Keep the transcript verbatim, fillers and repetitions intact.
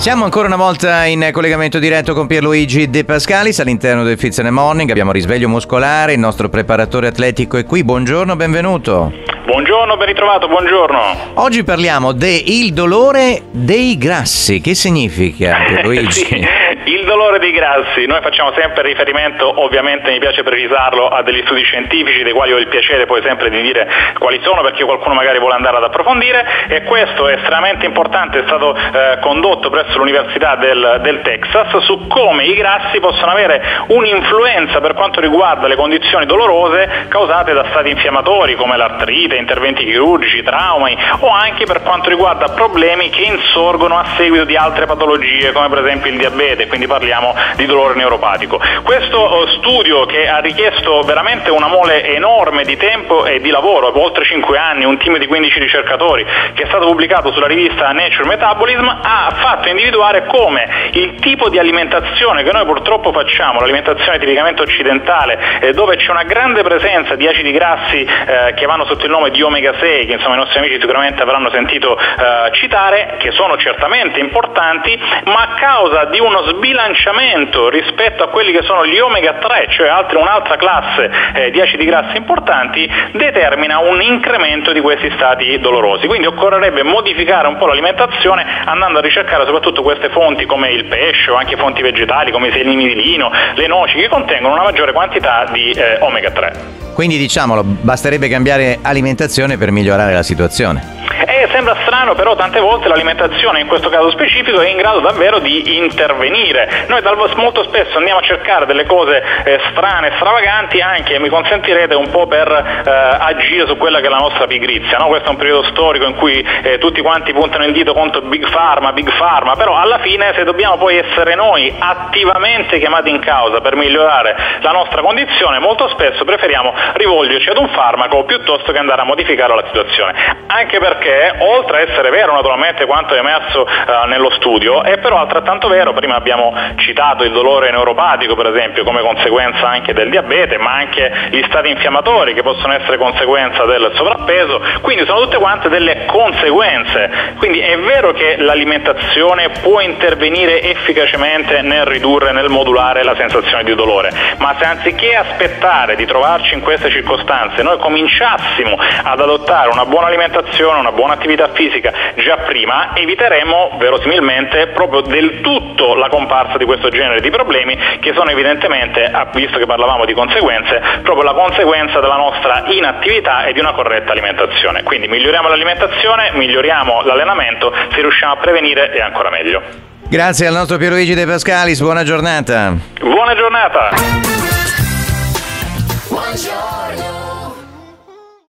Siamo ancora una volta in collegamento diretto con Pierluigi De Pascalis all'interno del Fit in the Morning. Abbiamo risveglio muscolare, il nostro preparatore atletico è qui. Buongiorno, benvenuto. Buongiorno, ben ritrovato, buongiorno. Oggi parliamo del dolore dei grassi. Che significa, Pierluigi? Sì. Il dolore dei grassi, noi facciamo sempre riferimento, ovviamente mi piace precisarlo, a degli studi scientifici dei quali ho il piacere poi sempre di dire quali sono, perché qualcuno magari vuole andare ad approfondire, e questo è estremamente importante, è stato eh, condotto presso l'Università del, del Texas su come i grassi possono avere un'influenza per quanto riguarda le condizioni dolorose causate da stati infiammatori come l'artrite, interventi chirurgici, traumi, o anche per quanto riguarda problemi che insorgono a seguito di altre patologie come per esempio il diabete. Quindi parliamo di dolore neuropatico. Questo studio, che ha richiesto veramente una mole enorme di tempo e di lavoro, oltre cinque anni, un team di quindici ricercatori, che è stato pubblicato sulla rivista Nature Metabolism, ha fatto individuare come il tipo di alimentazione che noi purtroppo facciamo, l'alimentazione tipicamente occidentale, dove c'è una grande presenza di acidi grassi eh, che vanno sotto il nome di omega sei, che insomma i nostri amici sicuramente avranno sentito eh, citare, che sono certamente importanti, ma a causa di uno sbaglio bilanciamento rispetto a quelli che sono gli omega tre, cioè altre, un'altra classe eh, di acidi grassi importanti, determina un incremento di questi stati dolorosi. Quindi occorrerebbe modificare un po' l'alimentazione andando a ricercare soprattutto queste fonti come il pesce o anche fonti vegetali come i semi di lino, le noci, che contengono una maggiore quantità di eh, omega tre. Quindi diciamolo, basterebbe cambiare alimentazione per migliorare la situazione. Eh, sembra strano, però tante volte l'alimentazione, in questo caso specifico, è in grado davvero di intervenire. Noi molto spesso andiamo a cercare delle cose eh, strane, stravaganti, anche, mi consentirete, un po' per eh, agire su quella che è la nostra pigrizia, no? Questo è un periodo storico in cui eh, tutti quanti puntano il dito contro Big Pharma, Big Pharma, però alla fine, se dobbiamo poi essere noi attivamente chiamati in causa per migliorare la nostra condizione, molto spesso preferiamo rivolgerci ad un farmaco piuttosto che andare a modificare la situazione. Anche perché, oltre a essere vero naturalmente quanto è emerso eh, nello studio, è però altrettanto vero, prima abbiamo citato il dolore neuropatico per esempio come conseguenza anche del diabete, ma anche gli stati infiammatori che possono essere conseguenza del sovrappeso, quindi sono tutte quante delle conseguenze. Quindi è vero che l'alimentazione può intervenire efficacemente nel ridurre, nel modulare la sensazione di dolore, ma se anziché aspettare di trovarci in queste circostanze noi cominciassimo ad adottare una buona alimentazione, una buona attività fisica già prima, eviteremo verosimilmente proprio del tutto la comparsa di questo genere di problemi, che sono evidentemente, visto che parlavamo di conseguenze, proprio la conseguenza della nostra inattività e di una corretta alimentazione. Quindi miglioriamo l'alimentazione, miglioriamo l'allenamento, se riusciamo a prevenire è ancora meglio. Grazie al nostro Pierluigi De Pascalis, buona giornata. Buona giornata.